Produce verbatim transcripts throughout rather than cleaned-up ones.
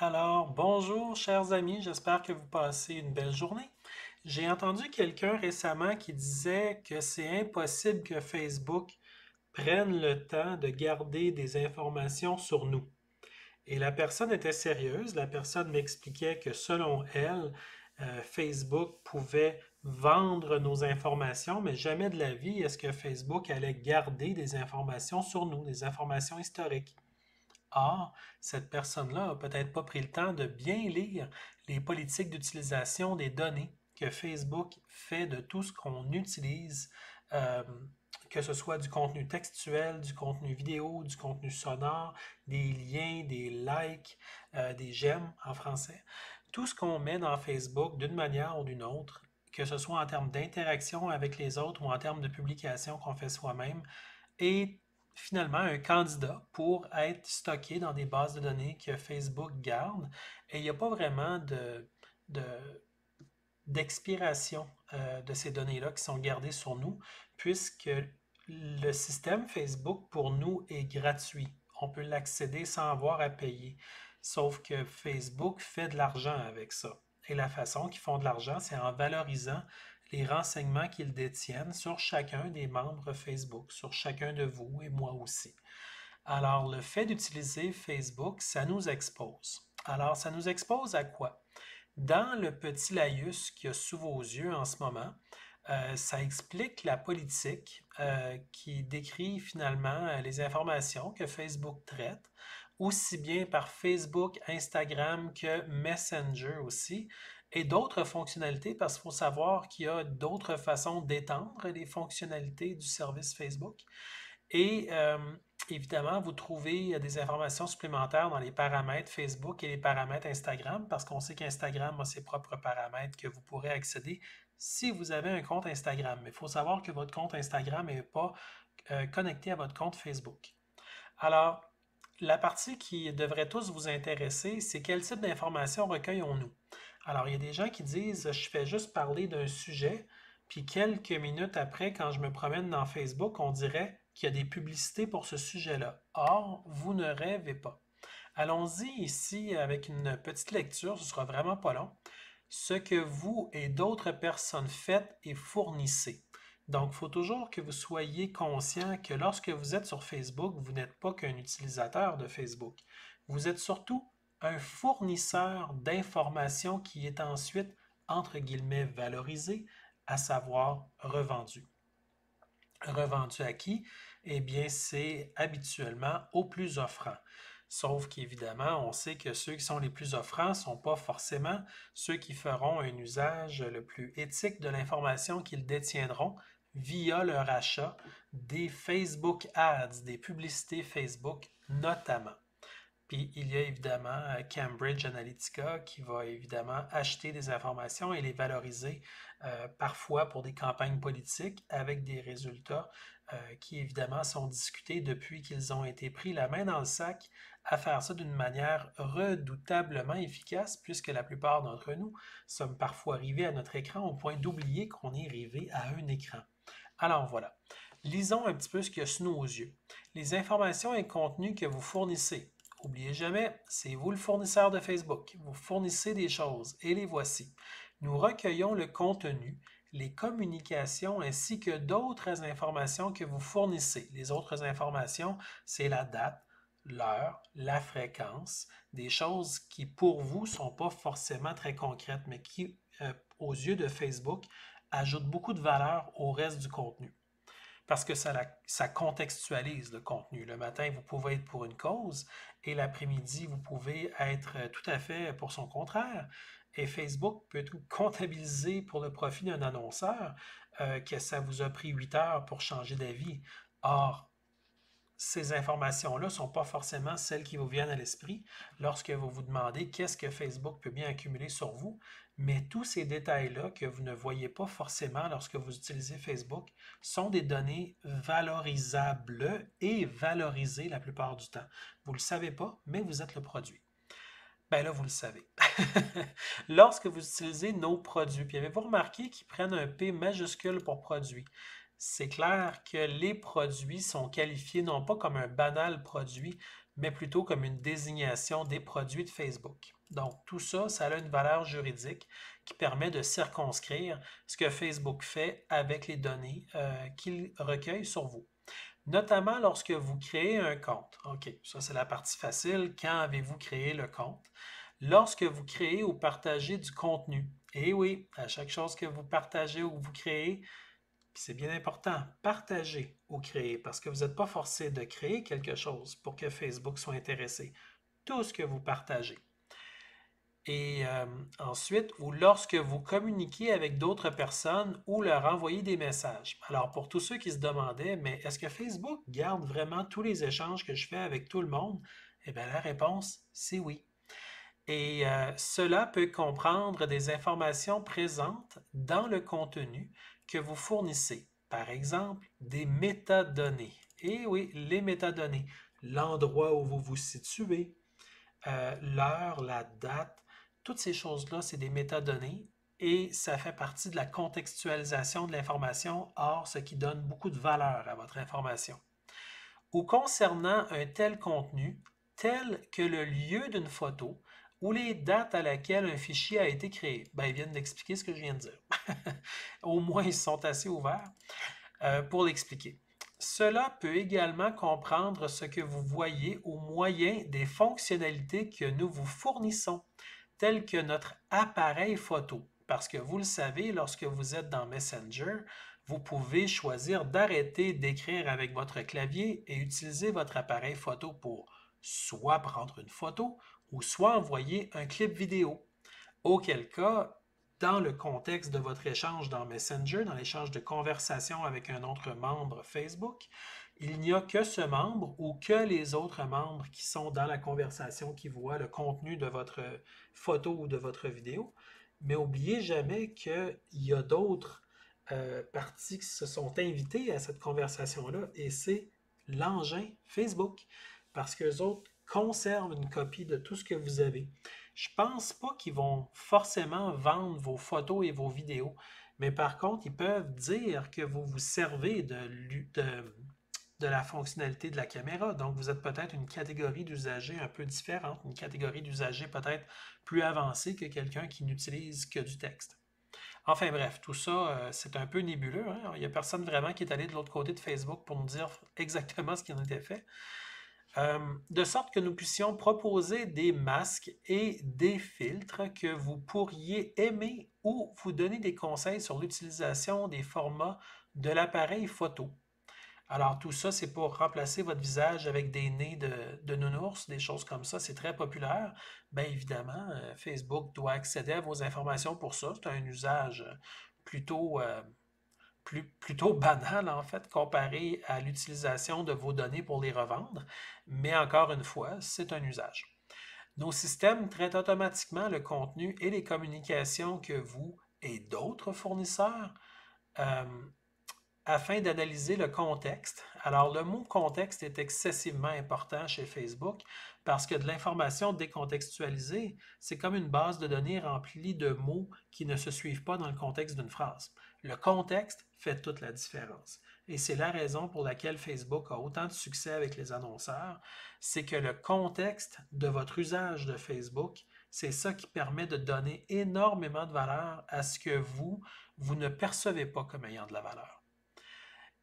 Alors, bonjour chers amis, j'espère que vous passez une belle journée. J'ai entendu quelqu'un récemment qui disait que c'est impossible que Facebook prenne le temps de garder des informations sur nous. Et la personne était sérieuse, la personne m'expliquait que selon elle, euh, Facebook pouvait vendre nos informations, mais jamais de la vie est-ce que Facebook allait garder des informations sur nous, des informations historiques. Or, cette personne-là n'a peut-être pas pris le temps de bien lire les politiques d'utilisation des données que Facebook fait de tout ce qu'on utilise, euh, que ce soit du contenu textuel, du contenu vidéo, du contenu sonore, des liens, des likes, euh, des j'aime en français. Tout ce qu'on met dans Facebook d'une manière ou d'une autre, que ce soit en termes d'interaction avec les autres ou en termes de publication qu'on fait soi-même, est finalement un candidat pour être stocké dans des bases de données que Facebook garde. Et il n'y a pas vraiment de, de, d'expiration euh, de ces données-là qui sont gardées sur nous, puisque le système Facebook, pour nous, est gratuit. On peut l'accéder sans avoir à payer. Sauf que Facebook fait de l'argent avec ça. Et la façon qu'ils font de l'argent, c'est en valorisant les renseignements qu'ils détiennent sur chacun des membres Facebook, sur chacun de vous et moi aussi. Alors, le fait d'utiliser Facebook, ça nous expose. Alors, ça nous expose à quoi? Dans le petit laïus qu'il y a sous vos yeux en ce moment, euh, ça explique la politique euh, qui décrit finalement les informations que Facebook traite, aussi bien par Facebook, Instagram que Messenger aussi, et d'autres fonctionnalités, parce qu'il faut savoir qu'il y a d'autres façons d'étendre les fonctionnalités du service Facebook. Et euh, évidemment, vous trouvez des informations supplémentaires dans les paramètres Facebook et les paramètres Instagram, parce qu'on sait qu'Instagram a ses propres paramètres que vous pourrez accéder si vous avez un compte Instagram. Mais il faut savoir que votre compte Instagram n'est pas euh, connecté à votre compte Facebook. Alors, la partie qui devrait tous vous intéresser, c'est quel type d'informations recueillons-nous? Alors, il y a des gens qui disent « je fais juste parler d'un sujet », puis quelques minutes après, quand je me promène dans Facebook, on dirait qu'il y a des publicités pour ce sujet-là. Or, vous ne rêvez pas. Allons-y ici avec une petite lecture, ce ne sera vraiment pas long. Ce que vous et d'autres personnes faites et fournissez. Donc, il faut toujours que vous soyez conscient que lorsque vous êtes sur Facebook, vous n'êtes pas qu'un utilisateur de Facebook. Vous êtes surtout un fournisseur d'informations qui est ensuite, entre guillemets, valorisé, à savoir revendu. Revendu à qui? Eh bien, c'est habituellement aux plus offrants. Sauf qu'évidemment, on sait que ceux qui sont les plus offrants ne sont pas forcément ceux qui feront un usage le plus éthique de l'information qu'ils détiendront via leur achat des Facebook Ads, des publicités Facebook notamment. Puis il y a évidemment Cambridge Analytica qui va évidemment acheter des informations et les valoriser euh, parfois pour des campagnes politiques avec des résultats euh, qui évidemment sont discutés depuis qu'ils ont été pris la main dans le sac à faire ça d'une manière redoutablement efficace puisque la plupart d'entre nous sommes parfois rivés à notre écran au point d'oublier qu'on est rivé à un écran. Alors voilà, lisons un petit peu ce qu'il y a sous nos yeux. Les informations et contenus que vous fournissez. N'oubliez jamais, c'est vous le fournisseur de Facebook. Vous fournissez des choses et les voici. Nous recueillons le contenu, les communications ainsi que d'autres informations que vous fournissez. Les autres informations, c'est la date, l'heure, la fréquence, des choses qui pour vous ne sont pas forcément très concrètes, mais qui, euh, aux yeux de Facebook, ajoutent beaucoup de valeur au reste du contenu. Parce que ça, ça contextualise le contenu. Le matin, vous pouvez être pour une cause et l'après-midi, vous pouvez être tout à fait pour son contraire. Et Facebook peut tout comptabiliser pour le profit d'un annonceur euh, que ça vous a pris huit heures pour changer d'avis. Or, ces informations-là ne sont pas forcément celles qui vous viennent à l'esprit lorsque vous vous demandez qu'est-ce que Facebook peut bien accumuler sur vous, mais tous ces détails-là que vous ne voyez pas forcément lorsque vous utilisez Facebook sont des données valorisables et valorisées la plupart du temps. Vous ne le savez pas, mais vous êtes le produit. Ben là, vous le savez. Lorsque vous utilisez nos produits, puis avez-vous remarqué qu'ils prennent un P majuscule pour produit? C'est clair que les produits sont qualifiés non pas comme un banal produit, mais plutôt comme une désignation des produits de Facebook. Donc, tout ça, ça a une valeur juridique qui permet de circonscrire ce que Facebook fait avec les données euh, qu'il recueille sur vous. Notamment lorsque vous créez un compte. OK, ça c'est la partie facile. Quand avez-vous créé le compte? Lorsque vous créez ou partagez du contenu. Et oui, à chaque chose que vous partagez ou que vous créez, c'est bien important, partagez ou créez, parce que vous n'êtes pas forcé de créer quelque chose pour que Facebook soit intéressé. Tout ce que vous partagez. Et euh, ensuite, ou lorsque vous communiquez avec d'autres personnes ou leur envoyez des messages. Alors, pour tous ceux qui se demandaient, mais est-ce que Facebook garde vraiment tous les échanges que je fais avec tout le monde? Eh bien, la réponse, c'est oui. Et euh, cela peut comprendre des informations présentes dans le contenu que vous fournissez. Par exemple, des métadonnées. Et oui, les métadonnées. L'endroit où vous vous situez, euh, l'heure, la date. Toutes ces choses-là, c'est des métadonnées et ça fait partie de la contextualisation de l'information, or ce qui donne beaucoup de valeur à votre information. Ou concernant un tel contenu, tel que le lieu d'une photo ou les dates à laquelle un fichier a été créé. Ben, ils viennent d'expliquer ce que je viens de dire. Au moins, ils sont assez ouverts euh, pour l'expliquer. Cela peut également comprendre ce que vous voyez au moyen des fonctionnalités que nous vous fournissons, telles que notre appareil photo. Parce que vous le savez, lorsque vous êtes dans Messenger, vous pouvez choisir d'arrêter d'écrire avec votre clavier et utiliser votre appareil photo pour soit prendre une photo ou soit envoyer un clip vidéo. Auquel cas, dans le contexte de votre échange dans Messenger, dans l'échange de conversation avec un autre membre Facebook, il n'y a que ce membre ou que les autres membres qui sont dans la conversation qui voient le contenu de votre photo ou de votre vidéo. Mais n'oubliez jamais qu'il y a d'autres euh, parties qui se sont invitées à cette conversation-là et c'est l'engin Facebook parce qu'eux autres conservent une copie de tout ce que vous avez. Je ne pense pas qu'ils vont forcément vendre vos photos et vos vidéos, mais par contre, ils peuvent dire que vous vous servez de, de, de la fonctionnalité de la caméra. Donc, vous êtes peut-être une catégorie d'usagers un peu différente, une catégorie d'usagers peut-être plus avancée que quelqu'un qui n'utilise que du texte. Enfin bref, tout ça, c'est un peu nébuleux, hein? Il n'y a personne vraiment qui est allé de l'autre côté de Facebook pour nous dire exactement ce qui en était fait. Euh, de sorte que nous puissions proposer des masques et des filtres que vous pourriez aimer ou vous donner des conseils sur l'utilisation des formats de l'appareil photo. Alors tout ça, c'est pour remplacer votre visage avec des nez de, de nounours, des choses comme ça, c'est très populaire. Bien évidemment, euh, Facebook doit accéder à vos informations pour ça, c'est un usage plutôt... Euh, Plus, plutôt banal, en fait, comparé à l'utilisation de vos données pour les revendre. Mais encore une fois, c'est un usage. Nos systèmes traitent automatiquement le contenu et les communications que vous et d'autres fournisseurs euh, afin d'analyser le contexte. Alors, le mot « contexte » est excessivement important chez Facebook parce que de l'information décontextualisée, c'est comme une base de données remplie de mots qui ne se suivent pas dans le contexte d'une phrase. Le contexte fait toute la différence. Et c'est la raison pour laquelle Facebook a autant de succès avec les annonceurs, c'est que le contexte de votre usage de Facebook, c'est ça qui permet de donner énormément de valeur à ce que vous, vous ne percevez pas comme ayant de la valeur.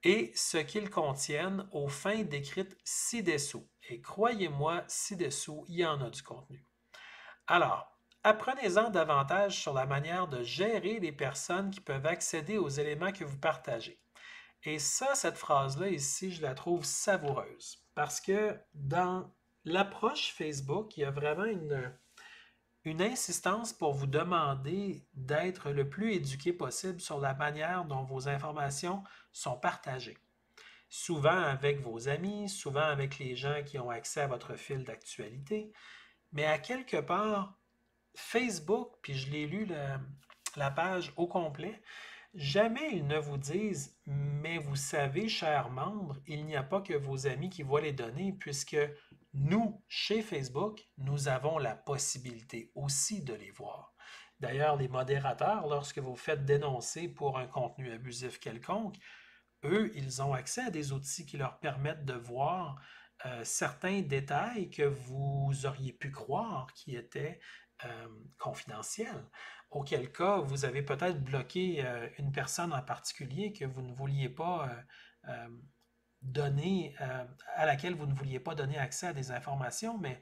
Et ce qu'ils contiennent aux fins décrites ci-dessous. Et croyez-moi, ci-dessous, il y en a du contenu. Alors, apprenez-en davantage sur la manière de gérer les personnes qui peuvent accéder aux éléments que vous partagez. Et ça, cette phrase-là ici, je la trouve savoureuse. Parce que dans l'approche Facebook, il y a vraiment une, une insistance pour vous demander d'être le plus éduqué possible sur la manière dont vos informations sont partagées. Souvent avec vos amis, souvent avec les gens qui ont accès à votre fil d'actualité, mais à quelque part, Facebook, puis je l'ai lu la, la page au complet, jamais ils ne vous disent « Mais vous savez, chers membres, il n'y a pas que vos amis qui voient les données, puisque nous, chez Facebook, nous avons la possibilité aussi de les voir. » D'ailleurs, les modérateurs, lorsque vous faites dénoncer pour un contenu abusif quelconque, eux, ils ont accès à des outils qui leur permettent de voir euh, certains détails que vous auriez pu croire qui étaient euh, confidentiels, auquel cas vous avez peut-être bloqué euh, une personne en particulier que vous ne vouliez pas euh, euh, donner, euh, à laquelle vous ne vouliez pas donner accès à des informations, mais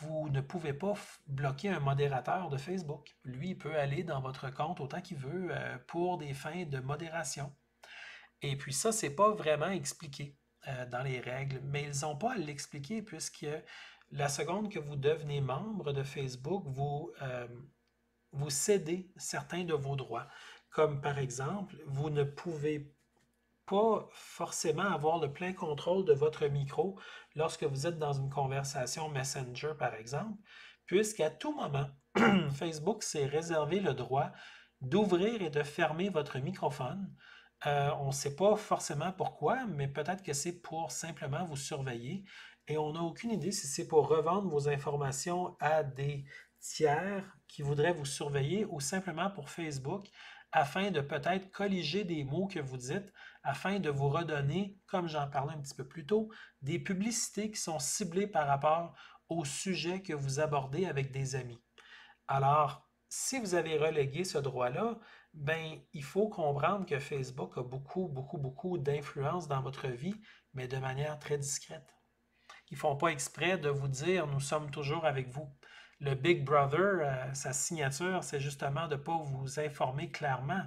vous ne pouvez pas bloquer un modérateur de Facebook. Lui, il peut aller dans votre compte autant qu'il veut euh, pour des fins de modération. Et puis ça, ce n'est pas vraiment expliqué euh, dans les règles, mais ils n'ont pas à l'expliquer puisque la seconde que vous devenez membre de Facebook, vous, euh, vous cédez certains de vos droits. Comme par exemple, vous ne pouvez pas forcément avoir le plein contrôle de votre micro lorsque vous êtes dans une conversation Messenger, par exemple, puisqu'à tout moment, Facebook s'est réservé le droit d'ouvrir et de fermer votre microphone. Euh, on ne sait pas forcément pourquoi, mais peut-être que c'est pour simplement vous surveiller. Et on n'a aucune idée si c'est pour revendre vos informations à des tiers qui voudraient vous surveiller ou simplement pour Facebook, afin de peut-être colliger des mots que vous dites, afin de vous redonner, comme j'en parlais un petit peu plus tôt, des publicités qui sont ciblées par rapport au sujet que vous abordez avec des amis. Alors, si vous avez relégué ce droit-là, ben, il faut comprendre que Facebook a beaucoup, beaucoup, beaucoup d'influence dans votre vie, mais de manière très discrète. Ils ne font pas exprès de vous dire « nous sommes toujours avec vous ». Le Big Brother, euh, sa signature, c'est justement de ne pas vous informer clairement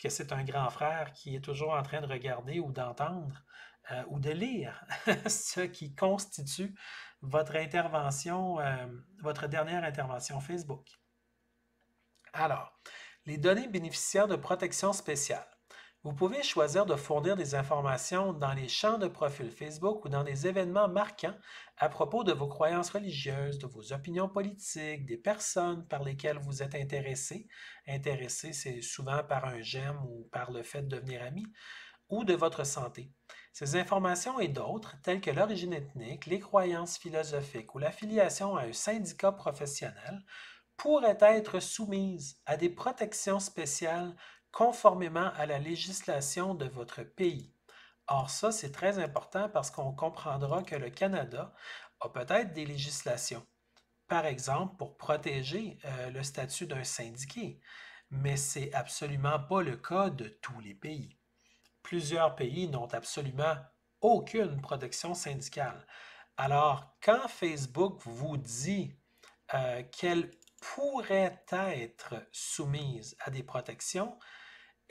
que c'est un grand frère qui est toujours en train de regarder ou d'entendre euh, ou de lire ce qui constitue votre intervention, euh, votre dernière intervention Facebook. Alors, les données bénéficiaires de protection spéciale. Vous pouvez choisir de fournir des informations dans les champs de profil Facebook ou dans des événements marquants à propos de vos croyances religieuses, de vos opinions politiques, des personnes par lesquelles vous êtes intéressé. Intéressé, c'est souvent par un j'aime ou par le fait de devenir ami, ou de votre santé. Ces informations et d'autres, telles que l'origine ethnique, les croyances philosophiques ou l'affiliation à un syndicat professionnel, pourraient être soumises à des protections spéciales conformément à la législation de votre pays. Or ça, c'est très important parce qu'on comprendra que le Canada a peut-être des législations, par exemple pour protéger euh, le statut d'un syndiqué, mais ce n'est absolument pas le cas de tous les pays. Plusieurs pays n'ont absolument aucune protection syndicale. Alors, quand Facebook vous dit euh, qu'elle pourrait être soumise à des protections,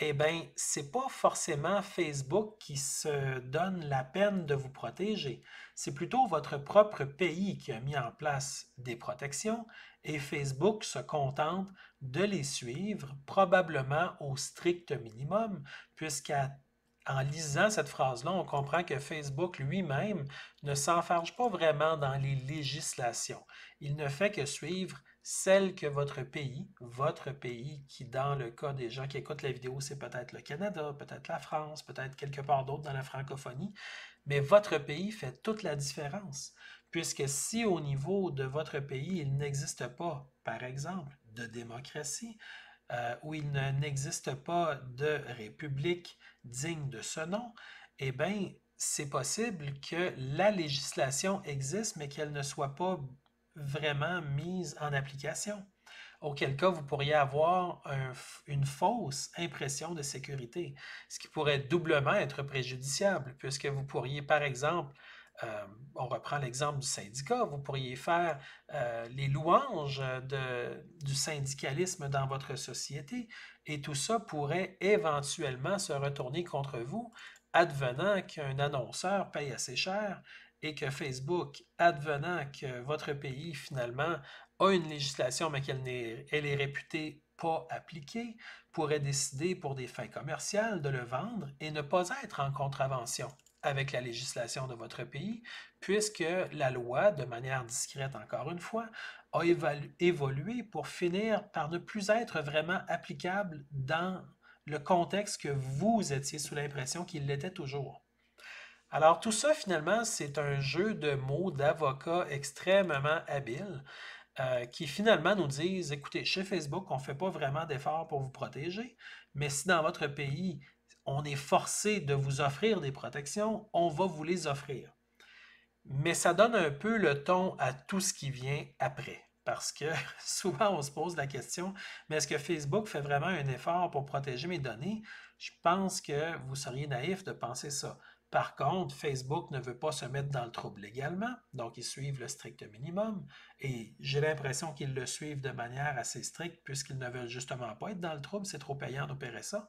eh bien, ce n'est pas forcément Facebook qui se donne la peine de vous protéger. C'est plutôt votre propre pays qui a mis en place des protections et Facebook se contente de les suivre, probablement au strict minimum, puisqu'en lisant cette phrase-là, on comprend que Facebook lui-même ne s'enfarge pas vraiment dans les législations. Il ne fait que suivre celle que votre pays, votre pays qui dans le cas des gens qui écoutent la vidéo, c'est peut-être le Canada, peut-être la France, peut-être quelque part d'autre dans la francophonie, mais votre pays fait toute la différence, puisque si au niveau de votre pays, il n'existe pas, par exemple, de démocratie, euh, ou il n'existe pas de république digne de ce nom, eh bien, c'est possible que la législation existe, mais qu'elle ne soit pas vraiment mise en application, auquel cas vous pourriez avoir un, une fausse impression de sécurité, ce qui pourrait doublement être préjudiciable, puisque vous pourriez, par exemple, euh, on reprend l'exemple du syndicat, vous pourriez faire euh, les louanges de, du syndicalisme dans votre société, et tout ça pourrait éventuellement se retourner contre vous, advenant qu'un annonceur paye assez cher, et que Facebook, advenant que votre pays, finalement, a une législation, mais qu'elle n'est, elle est réputée pas appliquée, pourrait décider pour des fins commerciales de le vendre et ne pas être en contravention avec la législation de votre pays, puisque la loi, de manière discrète encore une fois, a évolué pour finir par ne plus être vraiment applicable dans le contexte que vous étiez sous l'impression qu'il l'était toujours. Alors tout ça, finalement, c'est un jeu de mots d'avocats extrêmement habiles euh, qui finalement nous disent, écoutez, chez Facebook, on ne fait pas vraiment d'efforts pour vous protéger, mais si dans votre pays, on est forcé de vous offrir des protections, on va vous les offrir. mais ça donne un peu le ton à tout ce qui vient après. Parce que souvent, on se pose la question, mais est-ce que Facebook fait vraiment un effort pour protéger mes données? Je pense que vous seriez naïf de penser ça. Par contre, Facebook ne veut pas se mettre dans le trouble légalement, donc ils suivent le strict minimum, et j'ai l'impression qu'ils le suivent de manière assez stricte, puisqu'ils ne veulent justement pas être dans le trouble, c'est trop payant d'opérer ça.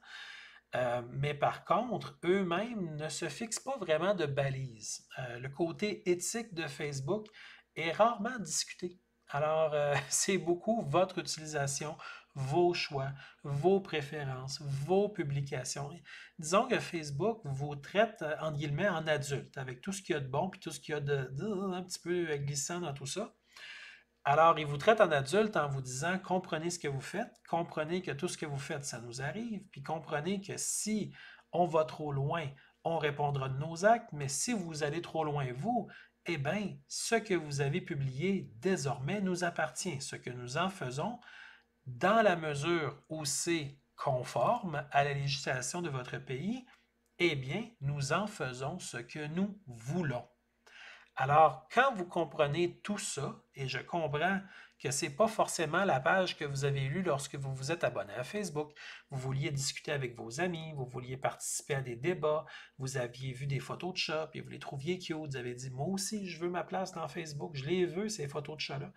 Euh, mais par contre, eux-mêmes ne se fixent pas vraiment de balises. Euh, le côté éthique de Facebook est rarement discuté. Alors, euh, c'est beaucoup votre utilisation, vos choix, vos préférences, vos publications. Disons que Facebook vous traite, entre guillemets, en adulte, avec tout ce qu'il y a de bon, puis tout ce qu'il y a de, de un petit peu glissant dans tout ça. Alors, il vous traite en adulte en vous disant, comprenez ce que vous faites, comprenez que tout ce que vous faites, ça nous arrive, puis comprenez que si on va trop loin, on répondra de nos actes, mais si vous allez trop loin, vous, eh bien, ce que vous avez publié désormais nous appartient. Ce que nous en faisons, dans la mesure où c'est conforme à la législation de votre pays, eh bien, nous en faisons ce que nous voulons. Alors, quand vous comprenez tout ça, et je comprends que ce n'est pas forcément la page que vous avez lue lorsque vous vous êtes abonné à Facebook. Vous vouliez discuter avec vos amis, vous vouliez participer à des débats, vous aviez vu des photos de chats, puis vous les trouviez cute, vous avez dit « Moi aussi, je veux ma place dans Facebook, je les veux, ces photos de chats-là. »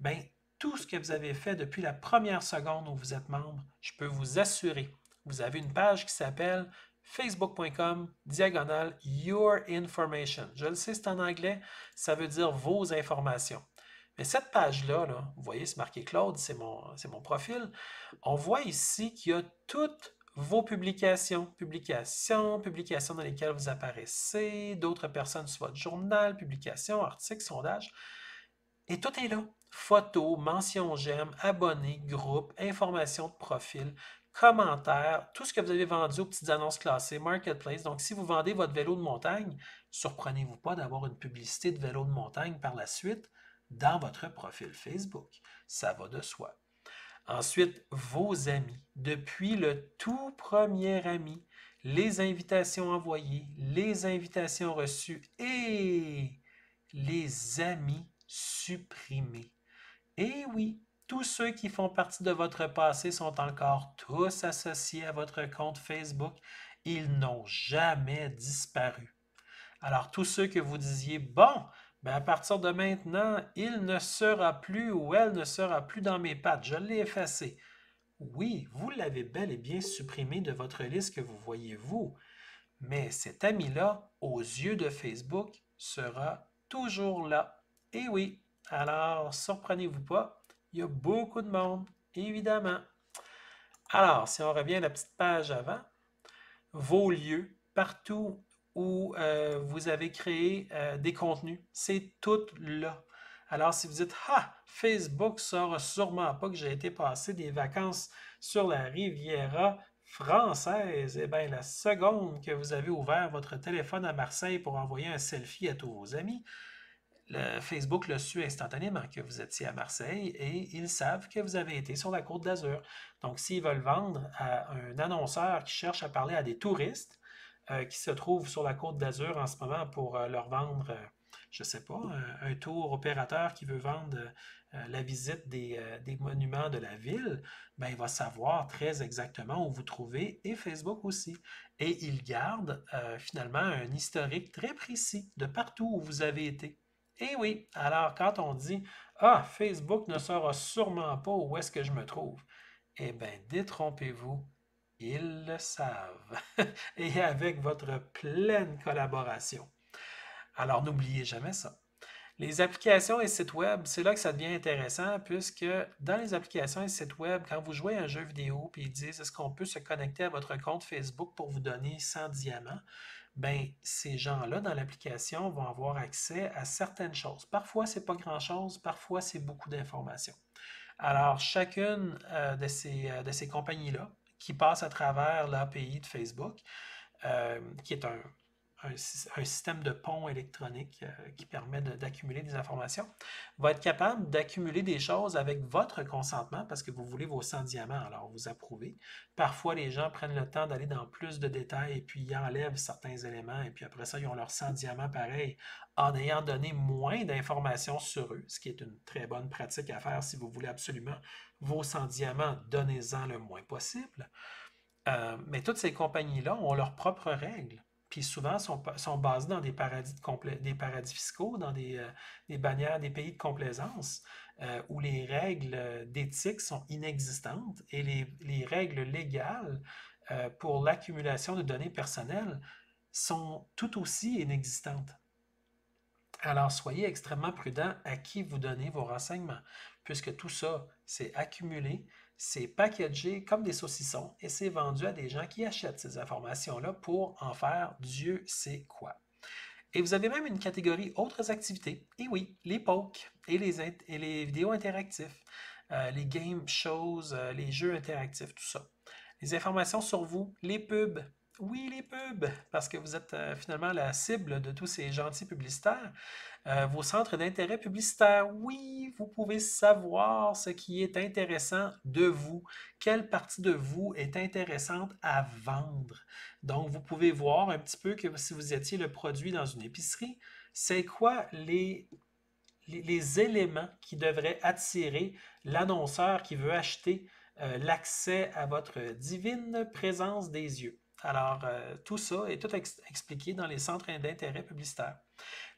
Bien, tout ce que vous avez fait depuis la première seconde où vous êtes membre, je peux vous assurer, vous avez une page qui s'appelle facebook.com diagonale Your Information. Je le sais, c'est en anglais, ça veut dire « Vos informations ». Mais cette page-là, là, vous voyez, c'est marqué Claude, c'est mon, c'est mon profil. On voit ici qu'il y a toutes vos publications. Publications, publications dans lesquelles vous apparaissez, d'autres personnes sur votre journal, publications, articles, sondages. Et tout est là. Photos, mentions j'aime, abonnés, groupes, informations de profil, commentaires, tout ce que vous avez vendu aux petites annonces classées, Marketplace. Donc, si vous vendez votre vélo de montagne, surprenez-vous pas d'avoir une publicité de vélo de montagne par la suite dans votre profil Facebook. Ça va de soi. Ensuite, vos amis. Depuis le tout premier ami, les invitations envoyées, les invitations reçues et les amis supprimés. Et oui, tous ceux qui font partie de votre passé sont encore tous associés à votre compte Facebook. Ils n'ont jamais disparu. Alors, tous ceux que vous disiez, bon, ben à partir de maintenant, il ne sera plus ou elle ne sera plus dans mes pattes. Je l'ai effacé. Oui, vous l'avez bel et bien supprimé de votre liste que vous voyez vous, mais cet ami-là, aux yeux de Facebook, sera toujours là. Et oui, alors surprenez-vous pas, il y a beaucoup de monde, évidemment. Alors, si on revient à la petite page avant, vos lieux, partout où euh, vous avez créé euh, des contenus. C'est tout là. Alors, si vous dites « Ah, Facebook ne saura sûrement pas que j'ai été passer des vacances sur la Riviera française », eh bien, la seconde que vous avez ouvert votre téléphone à Marseille pour envoyer un selfie à tous vos amis, le Facebook le su instantanément que vous étiez à Marseille et ils savent que vous avez été sur la Côte d'Azur. Donc, s'ils veulent vendre à un annonceur qui cherche à parler à des touristes, qui se trouvent sur la Côte d'Azur en ce moment pour leur vendre, je ne sais pas, un tour opérateur qui veut vendre la visite des, des monuments de la ville, ben, il va savoir très exactement où vous trouvez et Facebook aussi. Et il garde euh, finalement un historique très précis de partout où vous avez été. Et oui, alors quand on dit « Ah, Facebook ne saura sûrement pas où est-ce que je me trouve », eh bien, détrompez-vous. Ils le savent, et avec votre pleine collaboration. Alors, n'oubliez jamais ça. Les applications et sites web, c'est là que ça devient intéressant, puisque dans les applications et sites web, quand vous jouez à un jeu vidéo, puis ils disent « Est-ce qu'on peut se connecter à votre compte Facebook pour vous donner cent diamants? » Bien, ces gens-là, dans l'application, vont avoir accès à certaines choses. Parfois, c'est pas grand-chose, parfois, c'est beaucoup d'informations. Alors, chacune euh, de ces, euh, de ces compagnies-là, qui passe à travers l'A P I de Facebook, euh, qui est un, un, un système de pont électronique euh, qui permet d'accumuler de, des informations, va être capable d'accumuler des choses avec votre consentement parce que vous voulez vos cent diamants, alors vous approuvez. Parfois, les gens prennent le temps d'aller dans plus de détails et puis ils enlèvent certains éléments et puis après ça, ils ont leurs cent diamants pareil en ayant donné moins d'informations sur eux, ce qui est une très bonne pratique à faire si vous voulez absolument vos cent diamants, donnez-en le moins possible. Euh, mais toutes ces compagnies-là ont leurs propres règles, puis souvent sont, sont basées dans des paradis, de compla des paradis fiscaux, dans des, euh, des bannières, des pays de complaisance, euh, où les règles d'éthique sont inexistantes et les, les règles légales euh, pour l'accumulation de données personnelles sont tout aussi inexistantes. Alors, soyez extrêmement prudent à qui vous donnez vos renseignements, puisque tout ça, c'est accumulé, c'est packagé comme des saucissons et c'est vendu à des gens qui achètent ces informations-là pour en faire Dieu sait quoi. Et vous avez même une catégorie autres activités, et oui, les pokes et les, et les vidéos interactives, euh, les game shows, euh, les jeux interactifs, tout ça. Les informations sur vous, les pubs. Oui, les pubs, parce que vous êtes euh, finalement la cible de tous ces gentils publicitaires. Euh, vos centres d'intérêt publicitaires, oui, vous pouvez savoir ce qui est intéressant de vous, quelle partie de vous est intéressante à vendre. Donc, vous pouvez voir un petit peu que si vous étiez le produit dans une épicerie, c'est quoi les, les, les éléments qui devraient attirer l'annonceur qui veut acheter euh, l'accès à votre divine présence des yeux. Alors, euh, tout ça est tout ex expliqué dans les centres d'intérêt publicitaire.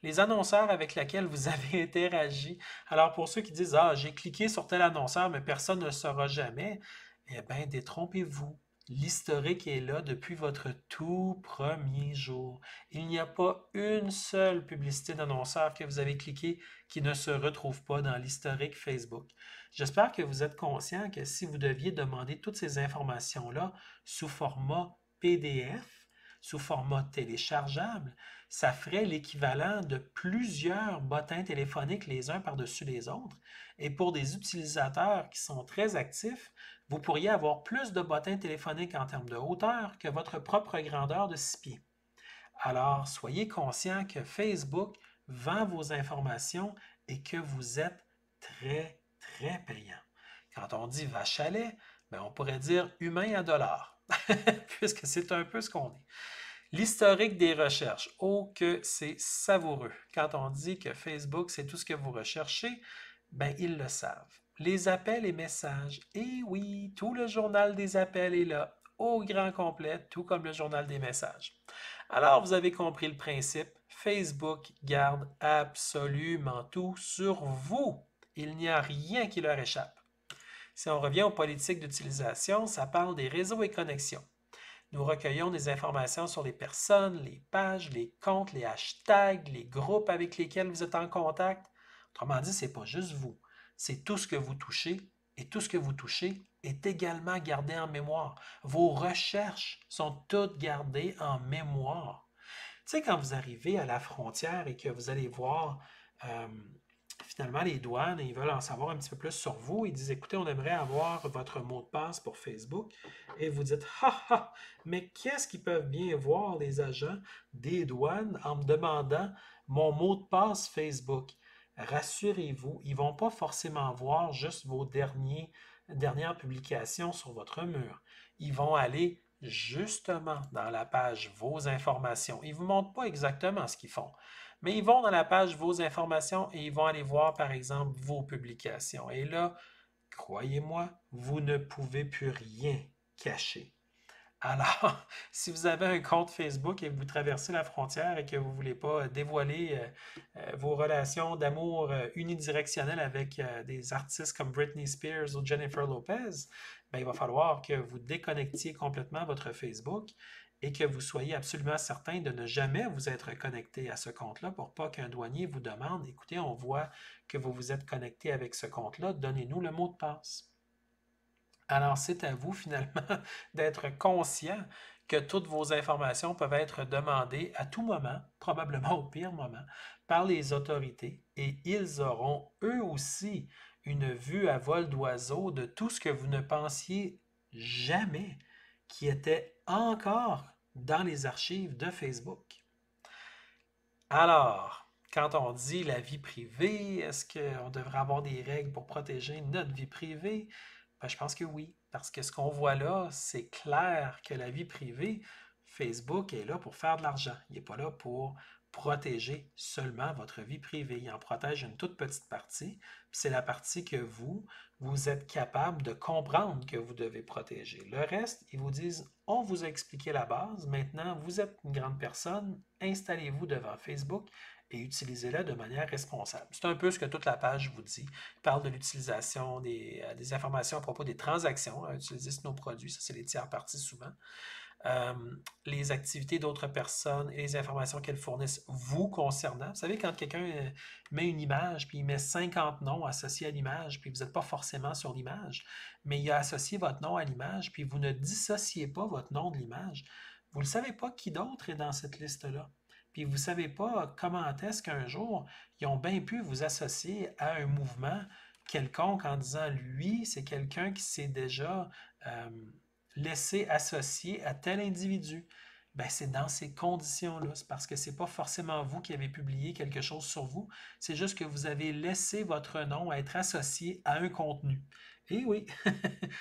Les annonceurs avec lesquels vous avez interagi. Alors, pour ceux qui disent « Ah, j'ai cliqué sur tel annonceur, mais personne ne le saura jamais », eh bien, détrompez-vous. L'historique est là depuis votre tout premier jour. Il n'y a pas une seule publicité d'annonceur que vous avez cliquée qui ne se retrouve pas dans l'historique Facebook. J'espère que vous êtes conscient que si vous deviez demander toutes ces informations-là sous format P D F sous format téléchargeable, ça ferait l'équivalent de plusieurs bottins téléphoniques les uns par-dessus les autres. Et pour des utilisateurs qui sont très actifs, vous pourriez avoir plus de bottins téléphoniques en termes de hauteur que votre propre grandeur de six pieds. Alors, soyez conscient que Facebook vend vos informations et que vous êtes très, très payant. Quand on dit « vache à lait », ben on pourrait dire « humain à dollars ». Puisque c'est un peu ce qu'on est. L'historique des recherches. Oh, que c'est savoureux. Quand on dit que Facebook, c'est tout ce que vous recherchez, ben ils le savent. Les appels et messages. Eh oui, tout le journal des appels est là, au grand complet, tout comme le journal des messages. Alors, vous avez compris le principe. Facebook garde absolument tout sur vous. Il n'y a rien qui leur échappe. Si on revient aux politiques d'utilisation, ça parle des réseaux et connexions. Nous recueillons des informations sur les personnes, les pages, les comptes, les hashtags, les groupes avec lesquels vous êtes en contact. Autrement dit, ce n'est pas juste vous, c'est tout ce que vous touchez et tout ce que vous touchez est également gardé en mémoire. Vos recherches sont toutes gardées en mémoire. Tu sais, quand vous arrivez à la frontière et que vous allez voir... Euh, Finalement, les douanes, ils veulent en savoir un petit peu plus sur vous. Ils disent, écoutez, on aimerait avoir votre mot de passe pour Facebook. Et vous dites, ha ha, mais qu'est-ce qu'ils peuvent bien voir, les agents des douanes, en me demandant mon mot de passe Facebook? Rassurez-vous, ils ne vont pas forcément voir juste vos derniers, dernières publications sur votre mur. Ils vont aller justement dans la page « Vos informations ». Ils ne vous montrent pas exactement ce qu'ils font. Mais ils vont dans la page « Vos informations » et ils vont aller voir, par exemple, vos publications. Et là, croyez-moi, vous ne pouvez plus rien cacher. Alors, si vous avez un compte Facebook et que vous traversez la frontière et que vous ne voulez pas dévoiler euh, vos relations d'amour euh, unidirectionnelles avec euh, des artistes comme Britney Spears ou Jennifer Lopez, bien, il va falloir que vous déconnectiez complètement votre Facebook et que vous soyez absolument certain de ne jamais vous être connecté à ce compte-là pour pas qu'un douanier vous demande « Écoutez, on voit que vous vous êtes connecté avec ce compte-là, donnez-nous le mot de passe. » Alors, c'est à vous finalement d'être conscient que toutes vos informations peuvent être demandées à tout moment, probablement au pire moment, par les autorités et ils auront eux aussi une vue à vol d'oiseau de tout ce que vous ne pensiez jamais qui était encore dans les archives de Facebook. Alors, quand on dit la vie privée, est-ce qu'on devrait avoir des règles pour protéger notre vie privée? Ben, je pense que oui, parce que ce qu'on voit là, c'est clair que la vie privée, Facebook est là pour faire de l'argent. Il n'est pas là pour protéger seulement votre vie privée. Il en protège une toute petite partie. C'est la partie que vous, vous êtes capable de comprendre que vous devez protéger. Le reste, ils vous disent, on vous a expliqué la base, maintenant vous êtes une grande personne, installez-vous devant Facebook et utilisez-la de manière responsable. C'est un peu ce que toute la page vous dit. Il parle de l'utilisation des, des informations à propos des transactions, à utiliser sur nos produits, ça c'est les tiers parties souvent. Euh, les activités d'autres personnes et les informations qu'elles fournissent vous concernant. Vous savez, quand quelqu'un met une image, puis il met cinquante noms associés à l'image, puis vous n'êtes pas forcément sur l'image, mais il a associé votre nom à l'image, puis vous ne dissociez pas votre nom de l'image, vous ne savez pas qui d'autre est dans cette liste-là. Puis vous ne savez pas comment est-ce qu'un jour, ils ont bien pu vous associer à un mouvement quelconque en disant, lui, c'est quelqu'un qui s'est déjà... Euh, laisser associer à tel individu, ben c'est dans ces conditions-là. C'est parce que ce n'est pas forcément vous qui avez publié quelque chose sur vous, c'est juste que vous avez laissé votre nom être associé à un contenu. Et oui,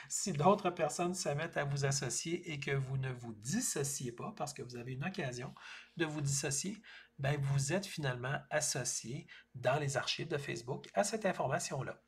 si d'autres personnes se mettent à vous associer et que vous ne vous dissociez pas, parce que vous avez une occasion de vous dissocier, ben vous êtes finalement associé dans les archives de Facebook à cette information-là.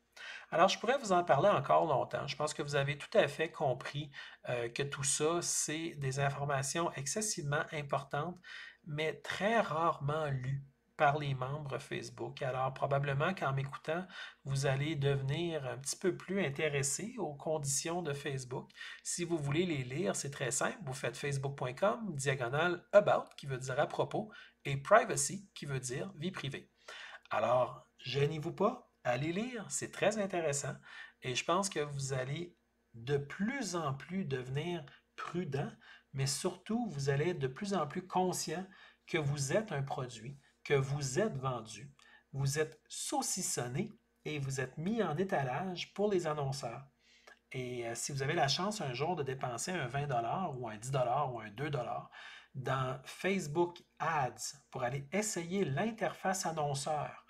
Alors, je pourrais vous en parler encore longtemps. Je pense que vous avez tout à fait compris euh, que tout ça, c'est des informations excessivement importantes, mais très rarement lues par les membres Facebook. Alors, probablement qu'en m'écoutant, vous allez devenir un petit peu plus intéressé aux conditions de Facebook. Si vous voulez les lire, c'est très simple. Vous faites facebook point com, diagonale about, qui veut dire à propos, et privacy, qui veut dire vie privée. Alors, gênez-vous pas. Allez lire, c'est très intéressant et je pense que vous allez de plus en plus devenir prudent, mais surtout, vous allez être de plus en plus conscient que vous êtes un produit, que vous êtes vendu, vous êtes saucissonné et vous êtes mis en étalage pour les annonceurs. Et si vous avez la chance un jour de dépenser un vingt dollars ou un dix dollars ou un deux dollars dans Facebook Ads pour aller essayer l'interface annonceur,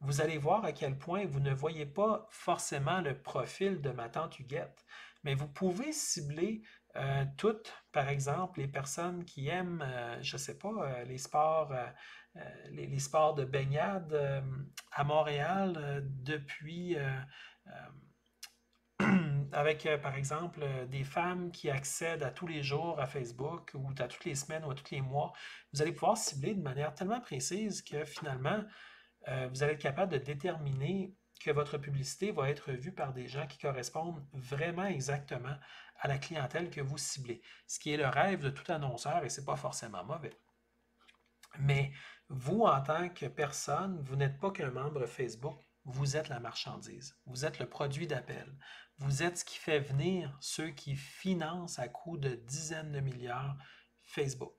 vous allez voir à quel point vous ne voyez pas forcément le profil de ma tante Huguette, mais vous pouvez cibler euh, toutes, par exemple, les personnes qui aiment, euh, je ne sais pas, euh, les sports, euh, les, les sports de baignade euh, à Montréal euh, depuis, euh, euh, avec, euh, par exemple, euh, des femmes qui accèdent à tous les jours à Facebook ou à toutes les semaines ou à tous les mois. Vous allez pouvoir cibler de manière tellement précise que finalement, vous allez être capable de déterminer que votre publicité va être vue par des gens qui correspondent vraiment exactement à la clientèle que vous ciblez, ce qui est le rêve de tout annonceur et ce n'est pas forcément mauvais. Mais vous, en tant que personne, vous n'êtes pas qu'un membre Facebook, vous êtes la marchandise, vous êtes le produit d'appel, vous êtes ce qui fait venir ceux qui financent à coups de dizaines de milliards Facebook.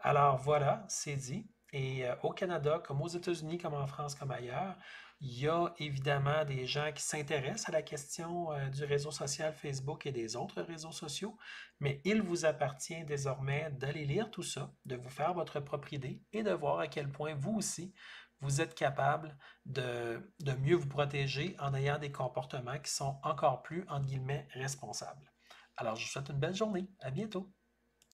Alors voilà, c'est dit. Et au Canada, comme aux États-Unis, comme en France, comme ailleurs, il y a évidemment des gens qui s'intéressent à la question du réseau social Facebook et des autres réseaux sociaux, mais il vous appartient désormais d'aller lire tout ça, de vous faire votre propre idée et de voir à quel point vous aussi, vous êtes capable de, de mieux vous protéger en ayant des comportements qui sont encore plus, entre guillemets, responsables. Alors, je vous souhaite une belle journée. À bientôt.